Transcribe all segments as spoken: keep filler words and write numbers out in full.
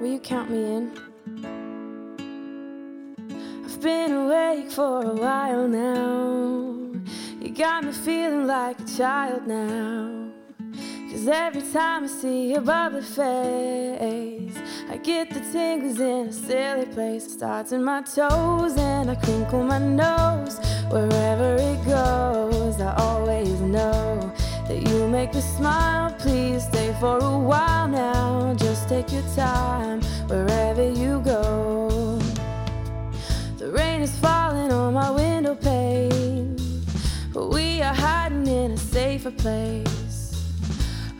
Will you count me in? I've been awake for a while now. You got me feeling like a child now. 'Cause every time I see your bubbly face, I get the tingles in a silly place. It starts in my toes and I crinkle my nose. Wherever it goes, I always know that you make me smile. Please stay for a while now. Just take your time wherever you go. The rain is falling on my window pane, but we are hiding in a safer place.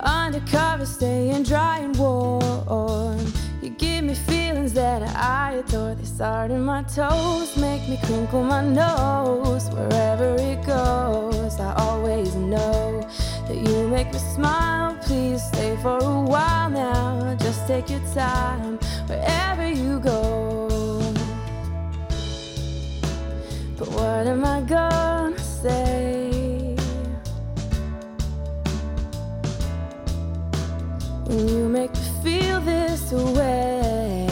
Undercover, staying dry and warm. You give me feelings that I adore. They start in my toes, make me crinkle my nose. Wherever it goes, I always know that you make me smile. Please stay for a while now. Just take your time wherever you go. But what am I gonna say when you make me feel this way?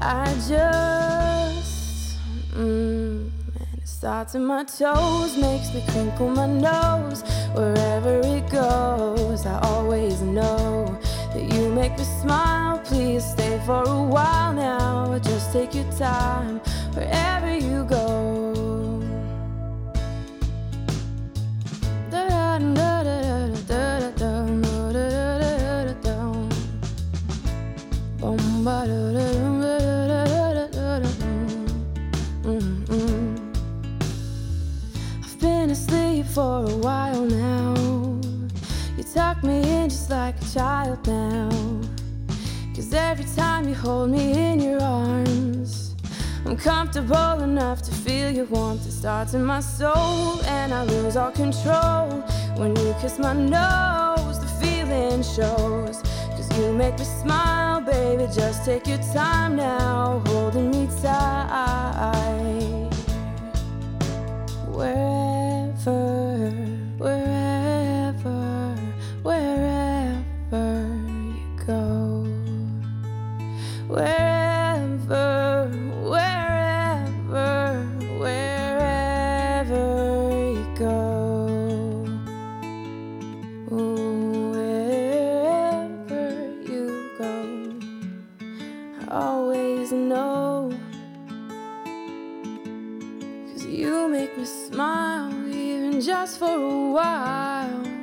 I just mm, and it starts in my toes, makes me crinkle my nose. Wherever it goes, I always know that you make me smile. Please stay for a while now. Just take your time wherever you go. I've been asleep for a while now. You tuck me in just like a child now. 'Cause every time you hold me in your arms, I'm comfortable enough to feel your warmth. It starts in my soul and I lose all control. When you kiss my nose, the feeling shows. 'Cause you make me smile, baby, just take your time now. Holding me tight. Wherever, wherever Wherever, wherever, wherever you go. Ooh, wherever you go, I always know. 'Cause you make me smile, even just for a while.